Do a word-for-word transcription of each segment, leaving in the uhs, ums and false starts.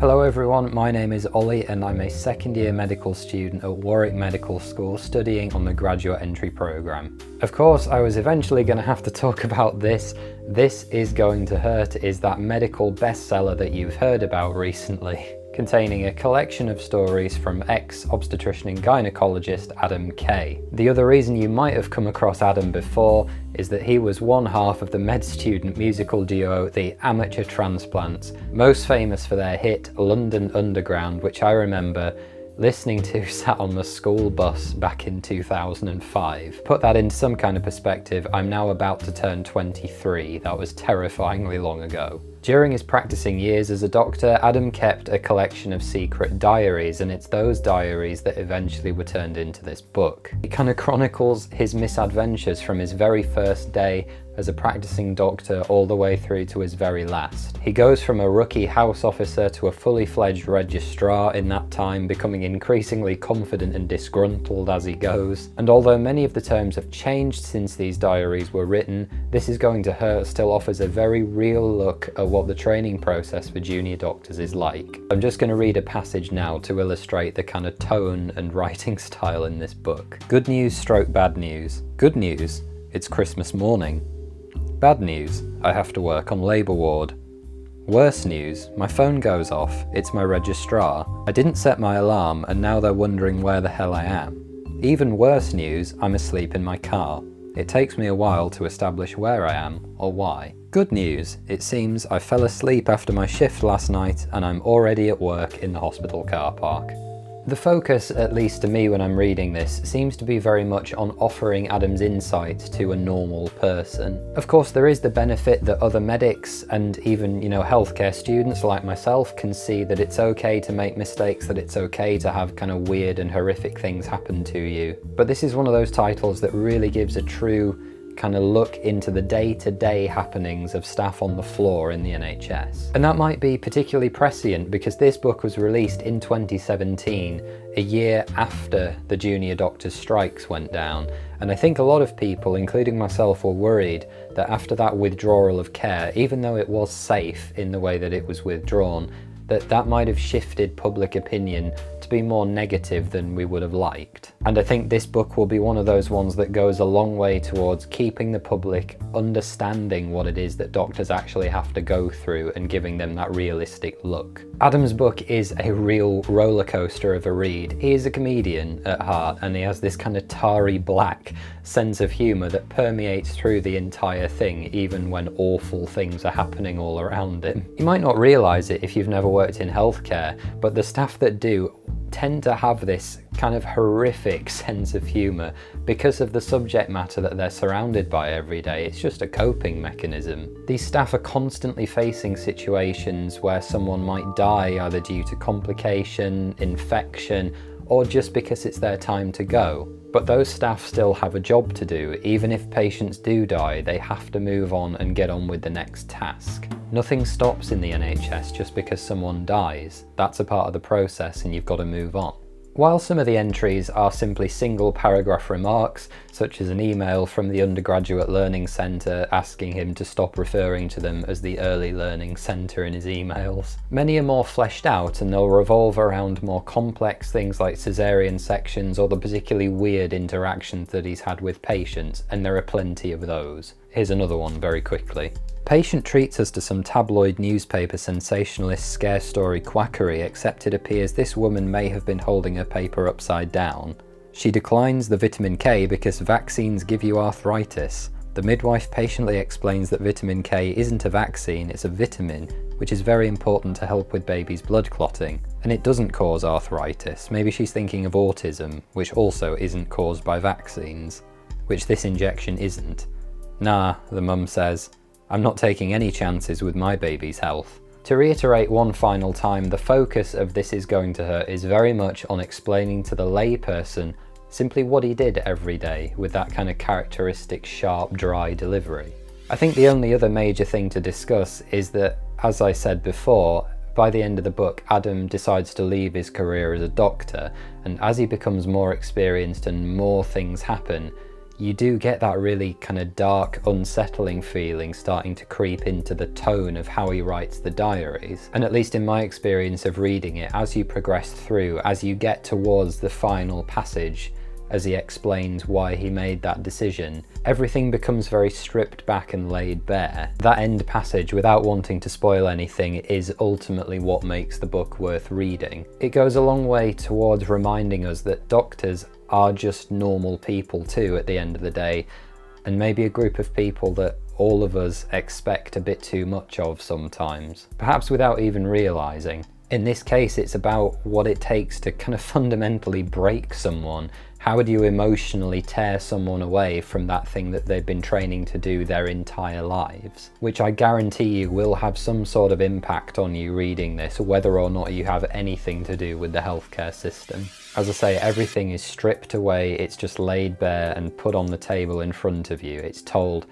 Hello everyone, my name is Ollie and I'm a second year medical student at Warwick Medical School studying on the graduate entry programme. Of course I was eventually going to have to talk about this. This Is Going to Hurt is that medical bestseller that you've heard about recently, containing a collection of stories from ex-obstetrician and gynaecologist Adam Kay. The other reason you might have come across Adam before is that he was one half of the med student musical duo The Amateur Transplants, most famous for their hit London Underground, which I remember listening to sat on the school bus back in two thousand five. Put that in some kind of perspective, I'm now about to turn twenty-three, that was terrifyingly long ago. During his practicing years as a doctor, Adam kept a collection of secret diaries, and it's those diaries that eventually were turned into this book. It kind of chronicles his misadventures from his very first day as a practicing doctor all the way through to his very last. He goes from a rookie house officer to a fully fledged registrar in that time, becoming increasingly confident and disgruntled as he goes. And although many of the terms have changed since these diaries were written, This Is Going to Hurt still offers a very real look at what the training process for junior doctors is like. I'm just going to read a passage now to illustrate the kind of tone and writing style in this book. Good news stroke bad news. Good news, it's Christmas morning. Bad news, I have to work on labour ward. Worse news, my phone goes off, it's my registrar. I didn't set my alarm and now they're wondering where the hell I am. Even worse news, I'm asleep in my car. It takes me a while to establish where I am or why. Good news, it seems I fell asleep after my shift last night and I'm already at work in the hospital car park. The focus, at least to me when I'm reading this, seems to be very much on offering Adam's insights to a normal person. Of course, there is the benefit that other medics and even, you know, healthcare students like myself can see that it's okay to make mistakes, that it's okay to have kind of weird and horrific things happen to you. But this is one of those titles that really gives a true kind of look into the day-to-day happenings of staff on the floor in the N H S. And that might be particularly prescient because this book was released in twenty seventeen, a year after the junior doctors' strikes went down. And I think a lot of people, including myself, were worried that after that withdrawal of care, even though it was safe in the way that it was withdrawn, that that might have shifted public opinion to be more negative than we would have liked. And I think this book will be one of those ones that goes a long way towards keeping the public understanding what it is that doctors actually have to go through and giving them that realistic look. Adam's book is a real roller coaster of a read. He is a comedian at heart and he has this kind of tarry black sense of humour that permeates through the entire thing, even when awful things are happening all around him. You might not realise it if you've never worked in healthcare, but the staff that do tend to have this kind of horrific sense of humour because of the subject matter that they're surrounded by every day. It's just a coping mechanism. These staff are constantly facing situations where someone might die either due to complication, infection, or just because it's their time to go. But those staff still have a job to do. Even if patients do die, they have to move on and get on with the next task. Nothing stops in the N H S just because someone dies. That's a part of the process and you've got to move on. While some of the entries are simply single paragraph remarks, such as an email from the Undergraduate Learning Centre asking him to stop referring to them as the Early Learning Centre in his emails, many are more fleshed out and they'll revolve around more complex things like caesarean sections or the particularly weird interactions that he's had with patients, and there are plenty of those. Here's another one very quickly. Patient treats us to some tabloid newspaper sensationalist scare story quackery, except it appears this woman may have been holding her paper upside down. She declines the vitamin K because vaccines give you arthritis. The midwife patiently explains that vitamin K isn't a vaccine, it's a vitamin, which is very important to help with babies' blood clotting. And it doesn't cause arthritis. Maybe she's thinking of autism, which also isn't caused by vaccines, which this injection isn't. Nah, the mum says. I'm not taking any chances with my baby's health. To reiterate one final time, the focus of This Is Going to Hurt is very much on explaining to the layperson simply what he did every day with that kind of characteristic sharp, dry delivery. I think the only other major thing to discuss is that, as I said before, by the end of the book, Adam decides to leave his career as a doctor, and as he becomes more experienced and more things happen, you do get that really kind of dark, unsettling feeling starting to creep into the tone of how he writes the diaries. And at least in my experience of reading it, as you progress through, as you get towards the final passage, as he explains why he made that decision, everything becomes very stripped back and laid bare. That end passage, without wanting to spoil anything, is ultimately what makes the book worth reading. It goes a long way towards reminding us that doctors are just normal people too at the end of the day, and maybe a group of people that all of us expect a bit too much of sometimes, perhaps without even realizing. In this case, it's about what it takes to kind of fundamentally break someone. How do you emotionally tear someone away from that thing that they've been training to do their entire lives? Which I guarantee you will have some sort of impact on you reading this, whether or not you have anything to do with the healthcare system. As I say, everything is stripped away, it's just laid bare and put on the table in front of you. It's told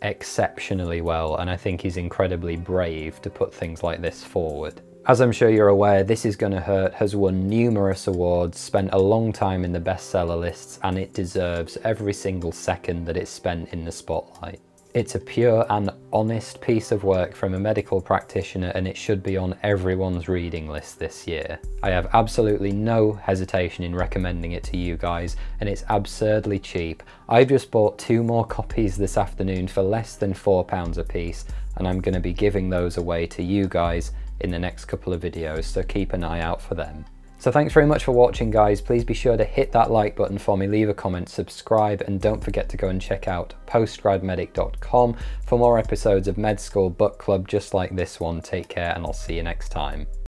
exceptionally well, and I think he's incredibly brave to put things like this forward. As I'm sure you're aware, This Is Going to Hurt has won numerous awards, spent a long time in the bestseller lists, and it deserves every single second that it's spent in the spotlight. It's a pure and honest piece of work from a medical practitioner, and it should be on everyone's reading list this year. I have absolutely no hesitation in recommending it to you guys, and it's absurdly cheap. I've just bought two more copies this afternoon for less than four pounds a piece, and I'm going to be giving those away to you guys in the next couple of videos, so keep an eye out for them. So thanks very much for watching, guys. Please be sure to hit that like button for me, leave a comment, subscribe, and don't forget to go and check out postgrad medic dot com for more episodes of Med School Book Club just like this one. Take care, and I'll see you next time.